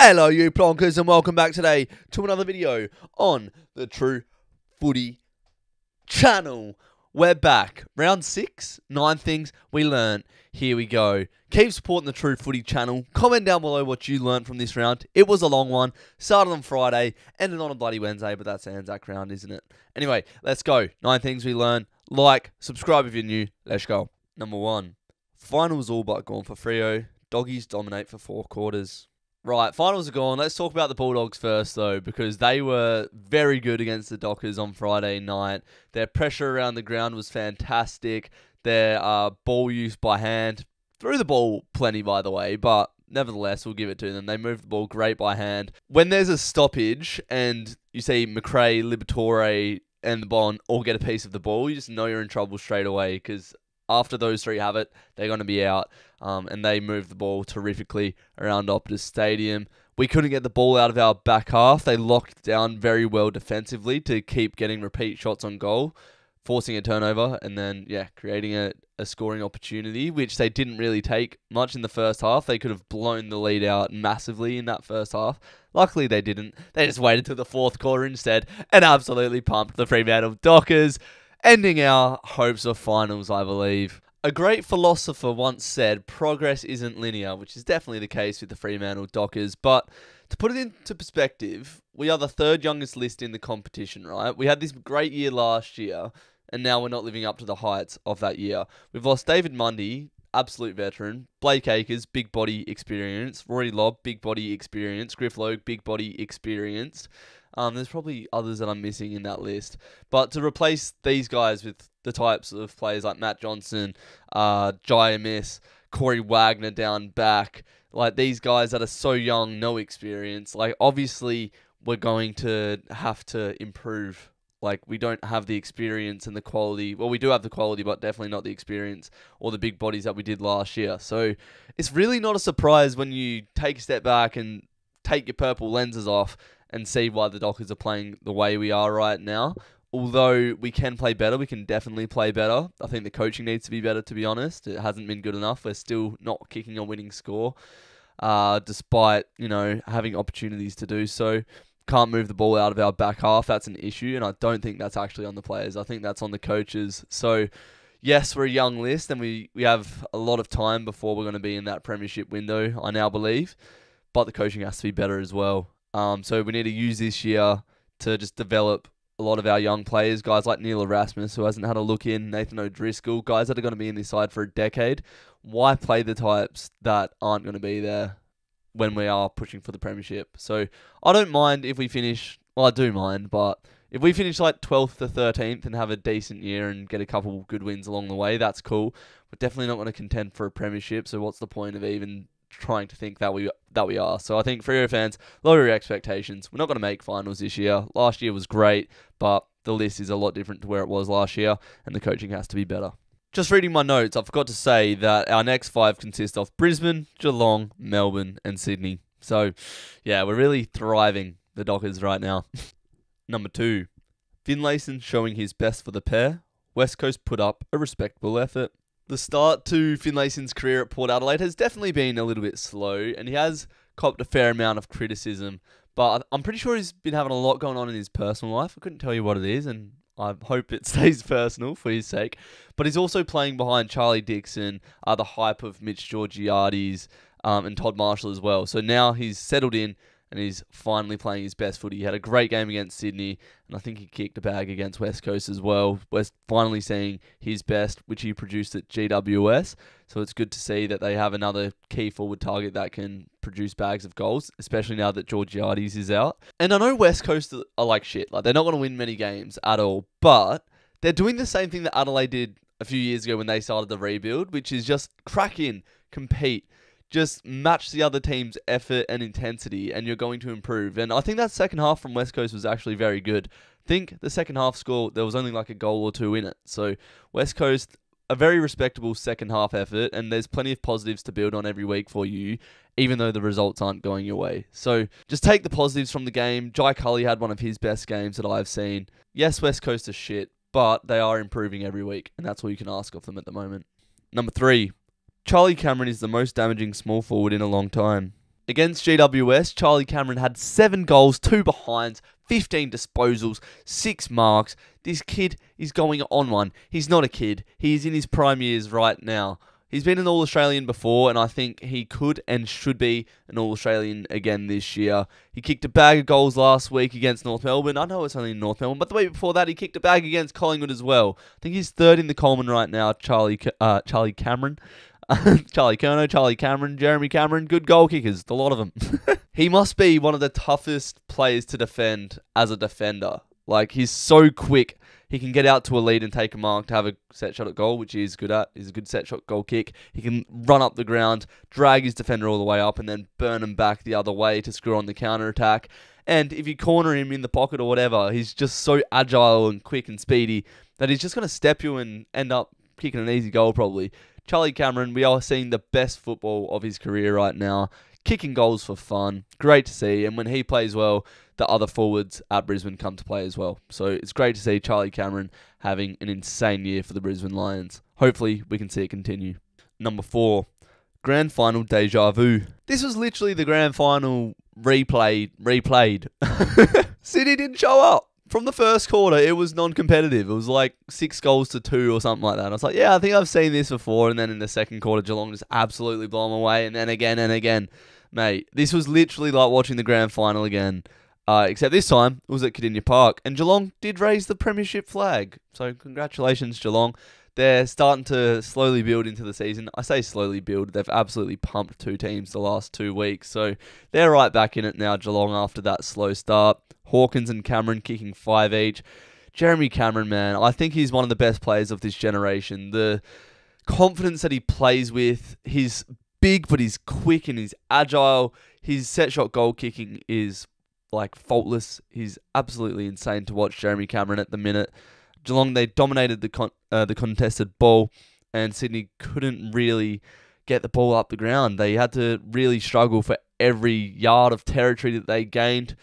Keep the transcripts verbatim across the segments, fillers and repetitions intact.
Hello you plonkers and welcome back today to another video on the True Footy Channel. We're back. Round six, nine things we learnt. Here we go. Keep supporting the True Footy Channel. Comment down below what you learnt from this round. It was a long one. Started on Friday, ended on a bloody Wednesday, but that's Anzac round, isn't it? Anyway, let's go. Nine things we learned. Like, subscribe if you're new. Let's go. Number one, finals all but gone for Freo. Doggies dominate for four quarters. Right, finals are gone. Let's talk about the Bulldogs first, though, because they were very good against the Dockers on Friday night. Their pressure around the ground was fantastic. Their uh, ball use by hand, threw the ball plenty, by the way, but nevertheless, we'll give it to them. They moved the ball great by hand. When there's a stoppage and you see McRae, Libertore, and the Bond all get a piece of the ball, you just know you're in trouble straight away because after those three have it, they're going to be out. Um, and they moved the ball terrifically around Optus Stadium. We couldn't get the ball out of our back half. They locked down very well defensively to keep getting repeat shots on goal, forcing a turnover, and then, yeah, creating a, a scoring opportunity, which they didn't really take much in the first half. They could have blown the lead out massively in that first half. Luckily, they didn't. They just waited till the fourth quarter instead and absolutely pumped the Fremantle Dockers, ending our hopes of finals, I believe. A great philosopher once said, progress isn't linear, which is definitely the case with the Fremantle Dockers. But to put it into perspective, we are the third youngest list in the competition, right? We had this great year last year, and now we're not living up to the heights of that year. We've lost David Mundy, absolute veteran. Blake Akers, big body experience. Rory Lobb, big body experience. Griff Logue, big body experience. Um, there's probably others that I'm missing in that list. But to replace these guys with the types of players like Matt Johnson, uh, Jai Miss, Corey Wagner down back, like these guys that are so young, no experience, like obviously we're going to have to improve. Like, we don't have the experience and the quality. Well, we do have the quality, but definitely not the experience or the big bodies that we did last year. So it's really not a surprise when you take a step back and take your purple lenses off and see why the Dockers are playing the way we are right now. Although we can play better, we can definitely play better. I think the coaching needs to be better, to be honest. It hasn't been good enough. We're still not kicking a winning score, uh, despite, you know, having opportunities to do so. Can't move the ball out of our back half. That's an issue, and I don't think that's actually on the players. I think that's on the coaches. So, yes, we're a young list, and we, we have a lot of time before we're going to be in that premiership window, I now believe. But the coaching has to be better as well. Um, so we need to use this year to just develop a lot of our young players, guys like Neil Erasmus, who hasn't had a look in, Nathan O'Driscoll, guys that are going to be in this side for a decade. Why play the types that aren't going to be there when we are pushing for the premiership? So I don't mind if we finish, well, I do mind, but if we finish like twelfth to thirteenth and have a decent year and get a couple good wins along the way, that's cool. We're definitely not going to contend for a premiership, so what's the point of even trying to think that we that we are. So I think Freo fans, lower your expectations. We're not going to make finals this year. Last year was great, but the list is a lot different to where it was last year, and the coaching has to be better. Just reading my notes, I forgot to say that our next five consist of Brisbane, Geelong, Melbourne, and Sydney. So, yeah, we're really thriving, the Dockers, right now. Number two, Finlayson showing his best for the pair. West Coast put up a respectable effort. The start to Finlayson's career at Port Adelaide has definitely been a little bit slow, and he has copped a fair amount of criticism, but I'm pretty sure he's been having a lot going on in his personal life. I couldn't tell you what it is, and I hope it stays personal for his sake. But he's also playing behind Charlie Dixon, uh, the hype of Mitch Georgiades, um, and Todd Marshall as well. So now he's settled in, and he's finally playing his best footy. He had a great game against Sydney, and I think he kicked a bag against West Coast as well. We're finally seeing his best, which he produced at G W S. So it's good to see that they have another key forward target that can produce bags of goals, especially now that Georgiades is out. And I know West Coast are like shit. Like, they're not going to win many games at all, but they're doing the same thing that Adelaide did a few years ago when they started the rebuild, which is just crack in, compete. Just match the other team's effort and intensity, and you're going to improve. And I think that second half from West Coast was actually very good. I think the second half score, there was only like a goal or two in it. So West Coast, a very respectable second half effort, and there's plenty of positives to build on every week for you, even though the results aren't going your way. So just take the positives from the game. Jai Cully had one of his best games that I've seen. Yes, West Coast is shit, but they are improving every week, and that's all you can ask of them at the moment. Number three. Charlie Cameron is the most damaging small forward in a long time. Against G W S, Charlie Cameron had seven goals, two behinds, fifteen disposals, six marks. This kid is going on one. He's not a kid. He is in his prime years right now. He's been an All-Australian before, and I think he could and should be an All-Australian again this year. He kicked a bag of goals last week against North Melbourne. I know it's only in North Melbourne, but the week before that, he kicked a bag against Collingwood as well. I think he's third in the Coleman right now, Charlie uh, Charlie Cameron. Charlie Kerno, Charlie Cameron, Jeremy Cameron, good goal kickers, a lot of them. He must be one of the toughest players to defend as a defender. Like, he's so quick. He can get out to a lead and take a mark to have a set shot at goal, which he is good at. He's a good set shot goal kick. He can run up the ground, drag his defender all the way up, and then burn him back the other way to screw on the counter-attack. And if you corner him in the pocket or whatever, he's just so agile and quick and speedy that he's just going to step you and end up kicking an easy goal probably. Charlie Cameron, we are seeing the best football of his career right now. Kicking goals for fun. Great to see. And when he plays well, the other forwards at Brisbane come to play as well. So it's great to see Charlie Cameron having an insane year for the Brisbane Lions. Hopefully, we can see it continue. Number four, grand final deja vu. This was literally the grand final replay, replayed. Sydney didn't show up. From the first quarter, it was non-competitive. It was like six goals to two or something like that. And I was like, yeah, I think I've seen this before. And then in the second quarter, Geelong just absolutely blew them away. And then again and again. Mate, this was literally like watching the grand final again. Uh, except this time, it was at Kardinia Park. And Geelong did raise the premiership flag. So congratulations, Geelong. They're starting to slowly build into the season. I say slowly build. They've absolutely pumped two teams the last two weeks. So they're right back in it now, Geelong, after that slow start. Hawkins and Cameron kicking five each. Jeremy Cameron, man, I think he's one of the best players of this generation. The confidence that he plays with, he's big, but he's quick and he's agile. His set shot goal kicking is, like, faultless. He's absolutely insane to watch Jeremy Cameron at the minute. Geelong, they dominated the con uh, the contested ball, and Sydney couldn't really get the ball up the ground. They had to really struggle for every yard of territory that they gained.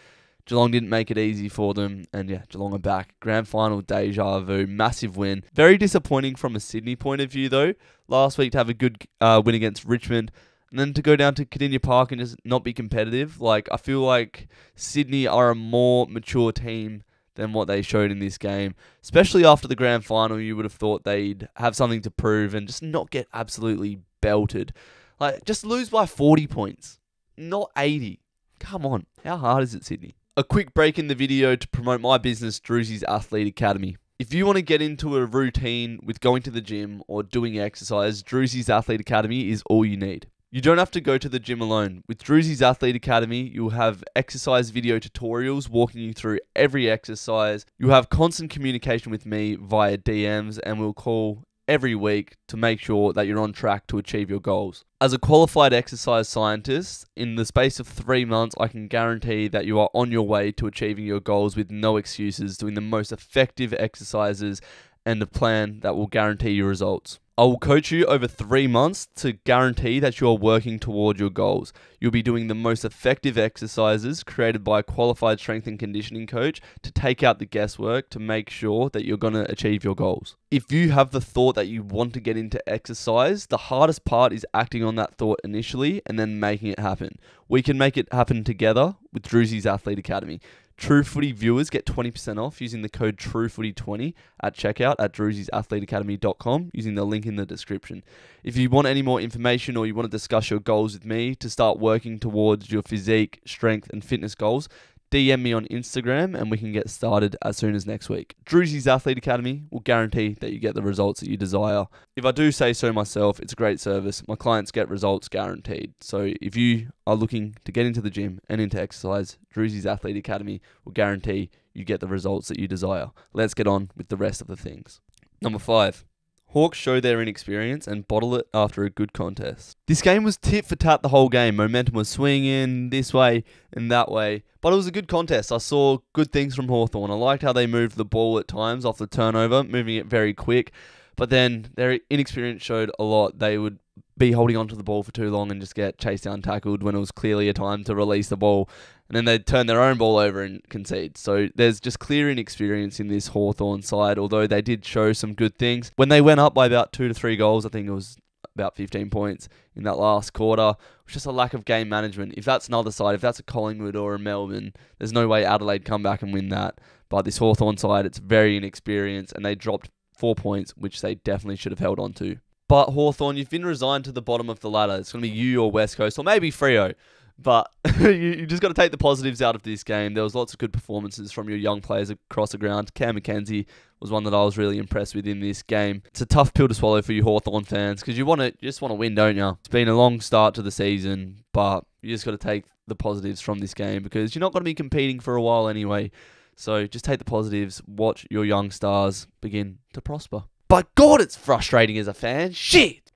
Geelong didn't make it easy for them, and yeah, Geelong are back. Grand final deja vu, massive win. Very disappointing from a Sydney point of view, though. Last week to have a good uh, win against Richmond, and then to go down to Kardinia Park and just not be competitive. Like, I feel like Sydney are a more mature team than what they showed in this game. Especially after the grand final, you would have thought they'd have something to prove and just not get absolutely belted. Like, just lose by forty points, not eighty. Come on, how hard is it, Sydney? A quick break in the video to promote my business, Drewzy's Athlete Academy. If you want to get into a routine with going to the gym or doing exercise, Drewzy's Athlete Academy is all you need. You don't have to go to the gym alone. With Drewzy's Athlete Academy, you'll have exercise video tutorials walking you through every exercise. You'll have constant communication with me via D Ms, and we'll call every week to make sure that you're on track to achieve your goals. As a qualified exercise scientist, in the space of three months, I can guarantee that you are on your way to achieving your goals with no excuses, doing the most effective exercises and a plan that will guarantee your results. I will coach you over three months to guarantee that you are working toward your goals. You'll be doing the most effective exercises created by a qualified strength and conditioning coach to take out the guesswork to make sure that you're going to achieve your goals. If you have the thought that you want to get into exercise, the hardest part is acting on that thought initially and then making it happen. We can make it happen together with Drewzy's Athlete Academy. True Footy viewers get twenty percent off using the code True Footy twenty at checkout at drewzys athlete academy dot com using the link in the description. If you want any more information or you want to discuss your goals with me to start working towards your physique, strength and fitness goals, D M me on Instagram and we can get started as soon as next week. Drewzy's Athlete Academy will guarantee that you get the results that you desire. If I do say so myself, it's a great service. My clients get results guaranteed. So if you are looking to get into the gym and into exercise, Drewzy's Athlete Academy will guarantee you get the results that you desire. Let's get on with the rest of the things. Number five. Hawks show their inexperience and bottle it after a good contest. This game was tit for tat the whole game. Momentum was swinging this way and that way. But it was a good contest. I saw good things from Hawthorn. I liked how they moved the ball at times off the turnover, moving it very quick. But then their inexperience showed a lot. They would be holding onto the ball for too long and just get chased down, tackled when it was clearly a time to release the ball. And then they'd turn their own ball over and concede. So there's just clear inexperience in this Hawthorn side, although they did show some good things. When they went up by about two to three goals, I think it was about fifteen points in that last quarter. It's just a lack of game management. If that's another side, if that's a Collingwood or a Melbourne, there's no way Adelaide come back and win that. But this Hawthorn side, it's very inexperienced, and they dropped four points, which they definitely should have held on to. But Hawthorn, you've been resigned to the bottom of the ladder. It's going to be you or West Coast, or maybe Freo. But you, you just got to take the positives out of this game. There was lots of good performances from your young players across the ground. Cam McKenzie was one that I was really impressed with in this game. It's a tough pill to swallow for you Hawthorn fans, because you want to just want to win, don't you? It's been a long start to the season, but you just got to take the positives from this game, because you're not going to be competing for a while anyway. So just take the positives. Watch your young stars begin to prosper. But God, it's frustrating as a fan. Shit!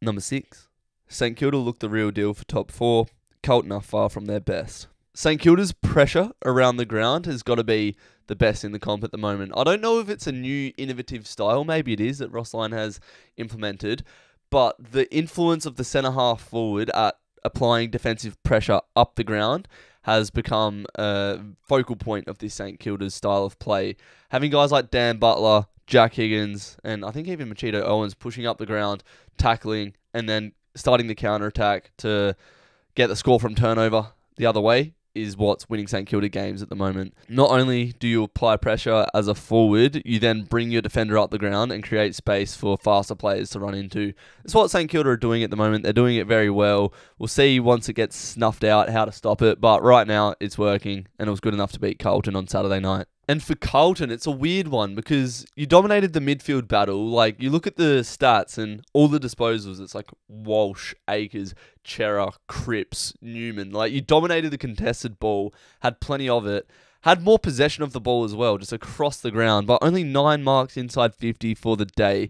Number six. Saint Kilda looked the real deal for top four. Carlton are far from their best. Saint Kilda's pressure around the ground has got to be the best in the comp at the moment. I don't know if it's a new innovative style, maybe it is, that Ross Lyon has implemented, but the influence of the centre half forward at applying defensive pressure up the ground has become a focal point of this Saint Kilda's style of play. Having guys like Dan Butler, Jack Higgins, and I think even Machito Owens pushing up the ground, tackling, and then starting the counter-attack to get the score from turnover the other way is what's winning Saint Kilda games at the moment. Not only do you apply pressure as a forward, you then bring your defender up the ground and create space for faster players to run into. That's what Saint Kilda are doing at the moment. They're doing it very well. We'll see once it gets snuffed out how to stop it, but right now it's working, and it was good enough to beat Carlton on Saturday night. And for Carlton, it's a weird one, because you dominated the midfield battle. Like, you look at the stats and all the disposals, it's like Walsh, Akers, Chera, Cripps, Newman. Like, you dominated the contested ball, had plenty of it, had more possession of the ball as well, just across the ground, but only nine marks inside fifty for the day.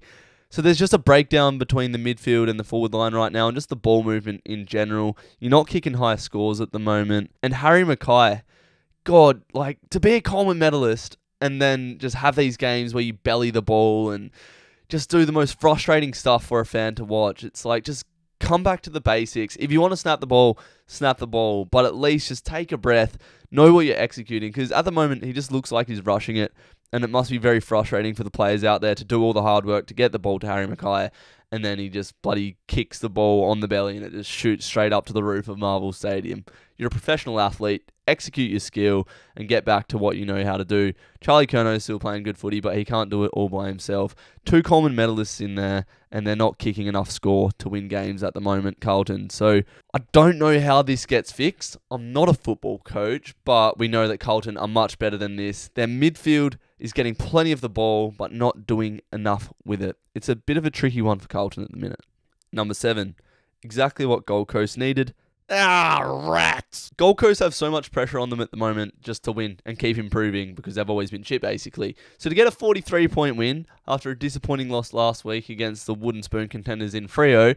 So there's just a breakdown between the midfield and the forward line right now, and just the ball movement in general. You're not kicking high scores at the moment. And Harry McKay, God, like, to be a Coleman medalist and then just have these games where you belly the ball and just do the most frustrating stuff for a fan to watch. It's like, just come back to the basics. If you want to snap the ball, snap the ball, but at least just take a breath, know what you're executing, because at the moment he just looks like he's rushing it, and it must be very frustrating for the players out there to do all the hard work to get the ball to Harry McKay, and then he just bloody kicks the ball on the belly and it just shoots straight up to the roof of Marvel Stadium. You're a professional athlete. Execute your skill and get back to what you know how to do. Charlie Curno's still playing good footy, but he can't do it all by himself. Two Coleman medalists in there, and they're not kicking enough score to win games at the moment, Carlton. So I don't know how this gets fixed. I'm not a football coach, but we know that Carlton are much better than this. Their midfield is getting plenty of the ball, but not doing enough with it. It's a bit of a tricky one for Carlton at the minute. Number seven, exactly what Gold Coast needed. Ah, rats! Gold Coast have so much pressure on them at the moment just to win and keep improving, because they've always been shit, basically. So to get a forty-three point win after a disappointing loss last week against the wooden spoon contenders in Freo,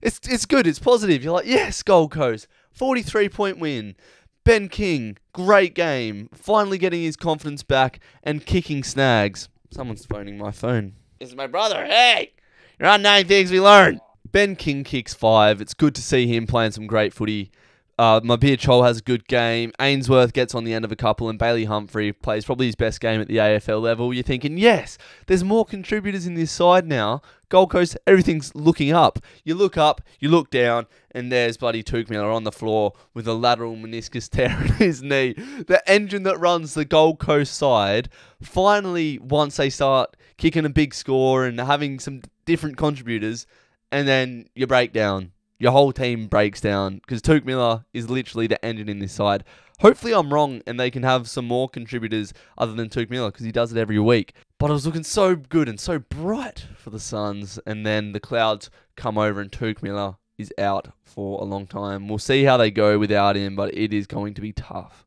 it's, it's good, it's positive. You're like, yes, Gold Coast, forty-three point win. Ben King, great game. Finally getting his confidence back and kicking snags. Someone's phoning my phone. It's my brother. Hey! You're on nine things we learned. Ben King kicks five. It's good to see him playing some great footy. Uh, Mabir Chol has a good game. Ainsworth gets on the end of a couple, and Bailey Humphrey plays probably his best game at the A F L level. You're thinking, yes, there's more contributors in this side now. Gold Coast, everything's looking up. You look up, you look down, and there's bloody Touk Miller on the floor with a lateral meniscus tear in his knee. The engine that runs the Gold Coast side, finally, once they start kicking a big score and having some different contributors, and then you break down. Your whole team breaks down, because Touk Miller is literally the engine in this side. Hopefully I'm wrong and they can have some more contributors other than Touk Miller, because he does it every week. But it was looking so good and so bright for the Suns, and then the clouds come over and Touk Miller is out for a long time. We'll see how they go without him, but it is going to be tough.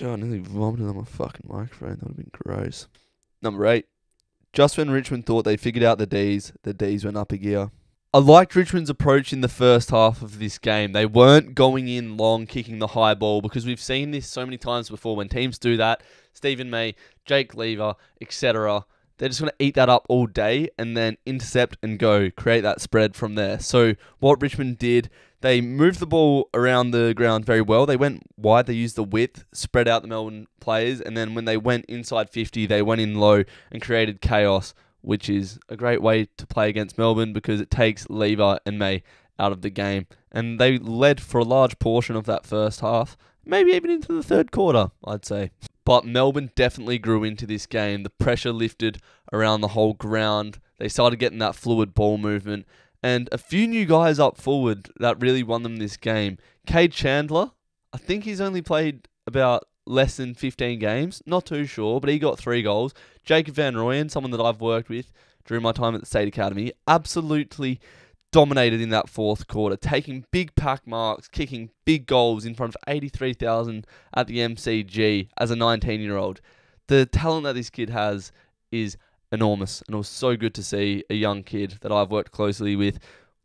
God, I nearly vomited on my fucking microphone. That would have been gross. Number eight. Just when Richmond thought they figured out the D's, the D's went up a gear. I liked Richmond's approach in the first half of this game. They weren't going in long, kicking the high ball, because we've seen this so many times before when teams do that. Stephen May, Jake Lever, et cetera. They're just going to eat that up all day and then intercept and go, create that spread from there. So what Richmond did, they moved the ball around the ground very well. They went wide, they used the width, spread out the Melbourne players, and then when they went inside fifty, they went in low and created chaos which is a great way to play against Melbourne because it takes Lever and May out of the game. And they led for a large portion of that first half, maybe even into the third quarter, I'd say. But Melbourne definitely grew into this game. The pressure lifted around the whole ground. They started getting that fluid ball movement. And a few new guys up forward that really won them this game. Cade Chandler, I think he's only played about less than fifteen games. Not too sure, but he got three goals. Jacob Van Rooyen, someone that I've worked with during my time at the State Academy, absolutely dominated in that fourth quarter, taking big pack marks, kicking big goals in front of eighty-three thousand at the M C G as a nineteen-year-old. The talent that this kid has is enormous, and it was so good to see a young kid that I've worked closely with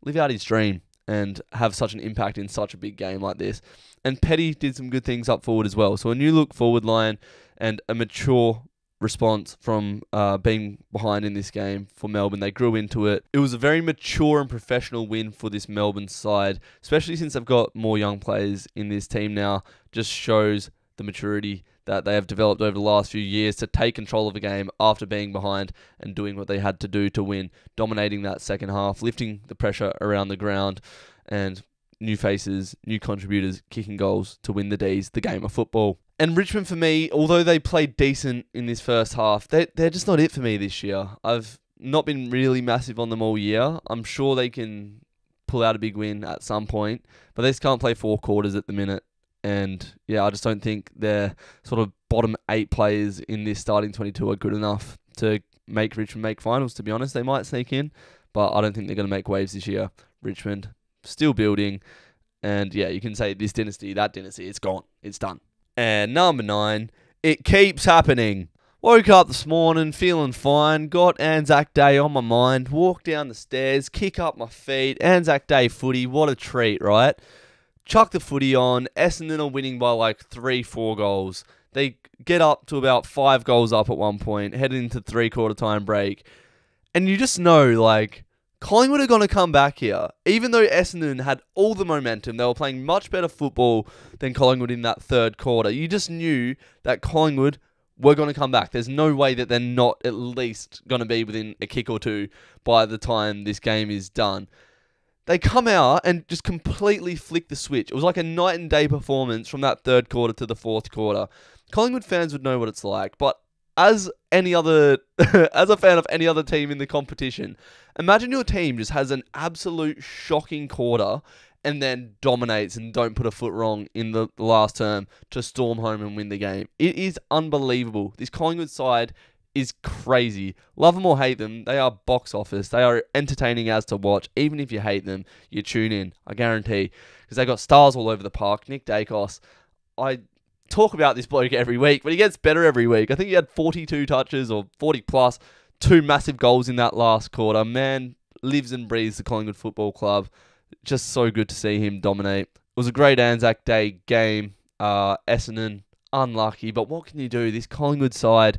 live out his dream and have such an impact in such a big game like this. And Petty did some good things up forward as well. So a new look forward line and a mature response from uh, being behind in this game for Melbourne. They grew into it. It was a very mature and professional win for this Melbourne side, especially since they've got more young players in this team now. Just shows the maturity that they have developed over the last few years to take control of a game after being behind and doing what they had to do to win, dominating that second half, lifting the pressure around the ground, and new faces, new contributors, kicking goals to win the D's, the game of football. And Richmond, for me, although they played decent in this first half, they, they're just not it for me this year. I've not been really massive on them all year. I'm sure they can pull out a big win at some point, but they just can't play four quarters at the minute. And, yeah, I just don't think their sort of bottom eight players in this starting twenty-two are good enough to make Richmond make finals, to be honest. They might sneak in, but I don't think they're going to make waves this year. Richmond, still building. And, yeah, you can say this dynasty, that dynasty, it's gone. It's done. And number nine, it keeps happening. Woke up this morning feeling fine, got Anzac Day on my mind, walked down the stairs, kick up my feet, Anzac Day footy, what a treat, right? Chuck the footy on, Essendon are winning by like three, four goals. They get up to about five goals up at one point, headed into three-quarter time break. And you just know, like, Collingwood are going to come back here. Even though Essendon had all the momentum, they were playing much better football than Collingwood in that third quarter. You just knew that Collingwood were going to come back. There's no way that they're not at least going to be within a kick or two by the time this game is done. They come out and just completely flick the switch. It was like a night and day performance from that third quarter to the fourth quarter. Collingwood fans would know what it's like, but as any other, as a fan of any other team in the competition, imagine your team just has an absolute shocking quarter and then dominates and don't put a foot wrong in the last term to storm home and win the game. It is unbelievable. This Collingwood side is crazy. Love them or hate them, they are box office. They are entertaining as to watch. Even if you hate them, you tune in, I guarantee. Because they got stars all over the park. Nick Dacos, I talk about this bloke every week, but he gets better every week. I think he had forty-two touches or forty plus, two massive goals in that last quarter. Man lives and breathes the Collingwood Football Club. Just so good to see him dominate. It was a great Anzac Day game. Uh, Essendon, unlucky, but what can you do? This Collingwood side,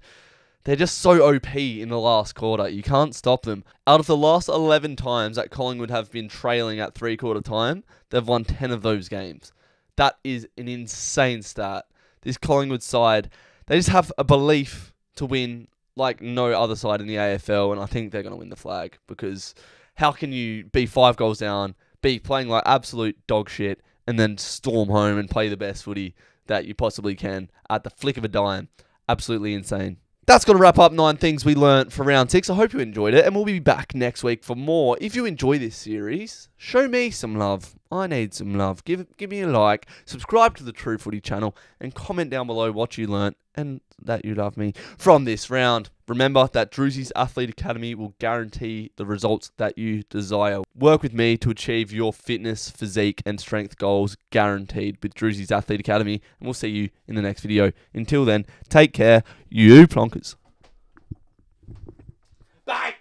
they're just so O P in the last quarter. You can't stop them. Out of the last eleven times that Collingwood have been trailing at three-quarter time, they've won ten of those games. That is an insane stat. This Collingwood side, they just have a belief to win like no other side in the A F L, and I think they're going to win the flag because how can you be five goals down, be playing like absolute dog shit, and then storm home and play the best footy that you possibly can at the flick of a dime? Absolutely insane. That's going to wrap up nine things we learned for round six. I hope you enjoyed it, and we'll be back next week for more. If you enjoy this series, show me some love. I need some love. Give give me a like, subscribe to the True Footy channel, and comment down below what you learnt and that you love me from this round. Remember that Drewzy's Athlete Academy will guarantee the results that you desire. Work with me to achieve your fitness, physique, and strength goals guaranteed with Drewzy's Athlete Academy, and we'll see you in the next video. Until then, take care, you plonkers. Bye!